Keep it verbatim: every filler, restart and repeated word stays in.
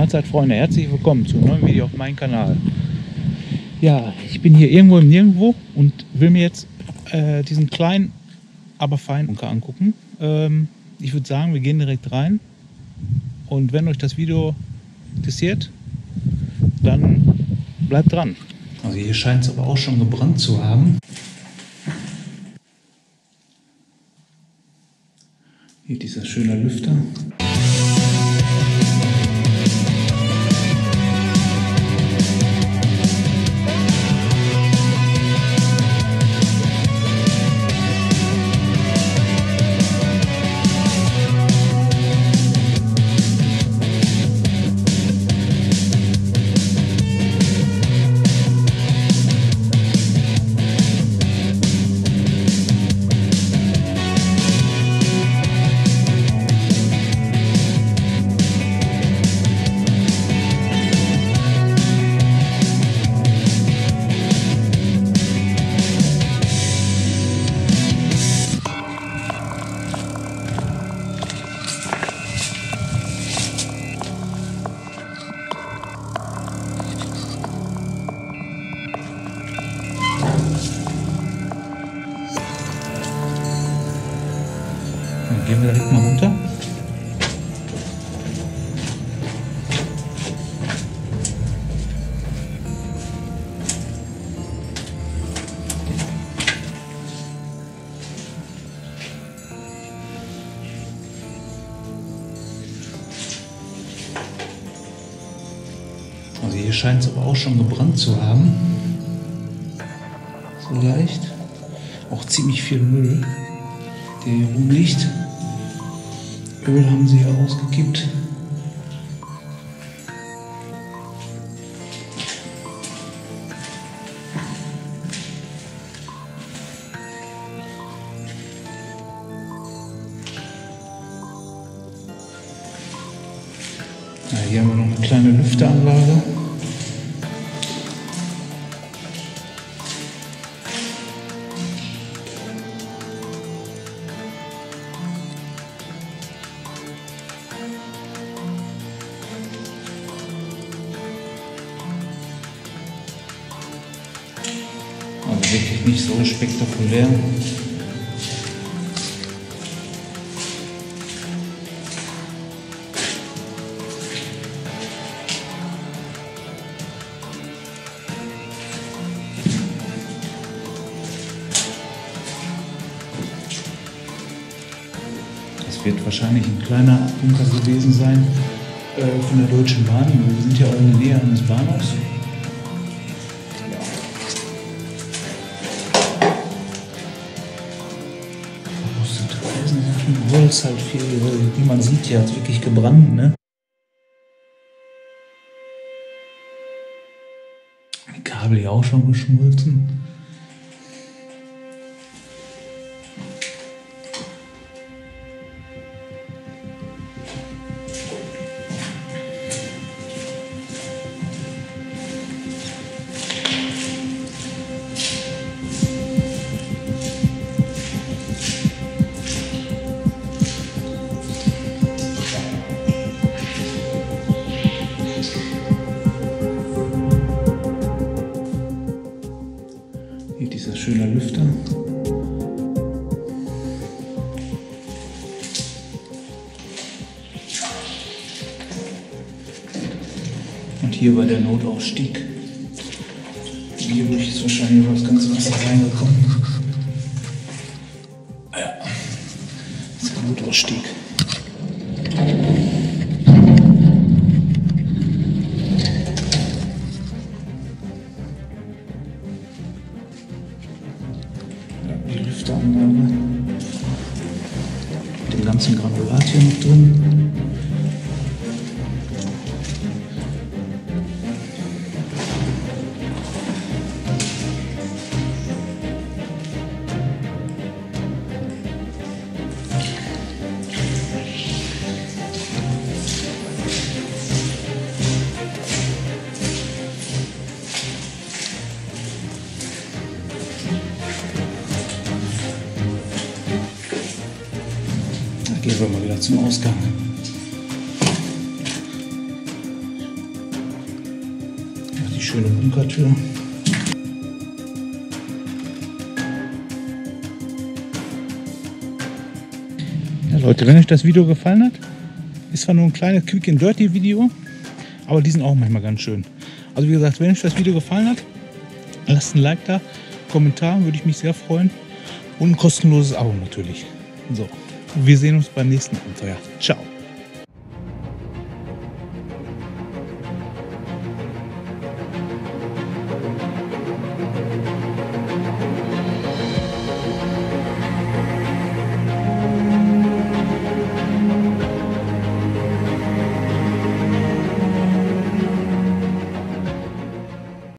Mahlzeit Freunde, herzlich willkommen zu einem neuen Video auf meinem Kanal. Ja, ich bin hier irgendwo im Nirgendwo und will mir jetzt äh, diesen kleinen, aber feinen Bunker angucken. Ähm, ich würde sagen, wir gehen direkt rein und wenn euch das Video interessiert, dann bleibt dran. Also hier scheint es aber auch schon gebrannt zu haben. Hier dieser schöne Lüfter. Gehen wir direkt mal runter. Also hier scheint es aber auch schon gebrannt zu haben. So leicht. Auch ziemlich viel Müll, der hier rumliegt. Öl haben sie hier ausgekippt. Ja, hier haben wir noch eine kleine Lüfteranlage. Wirklich nicht so spektakulär. Das wird wahrscheinlich ein kleiner Bunker gewesen sein äh, von der Deutschen Bahn. Wir sind ja auch in der Nähe eines Bahnhofs. Holz, halt viel, wie man sieht, hier hat es wirklich gebrannt, ne? Die Kabel hier auch schon geschmolzen. Dieser schöne Lüfter. Und hier war der Notausstieg. Hierdurch ist wahrscheinlich über das ganze Wasser reingekommen. Ja, das ist der Notausstieg. Mit dem ganzen Granulat hier noch drin. Gehen wir mal wieder zum Ausgang. die schöne Bunkertür. Ja, Leute, wenn euch das Video gefallen hat, ist zwar nur ein kleines Quick and Dirty Video, aber die sind auch manchmal ganz schön. Also wie gesagt, wenn euch das Video gefallen hat, lasst ein Like da, einen Kommentar, würde ich mich sehr freuen und ein kostenloses Abo natürlich. So, wir sehen uns beim nächsten Abenteuer. Ciao.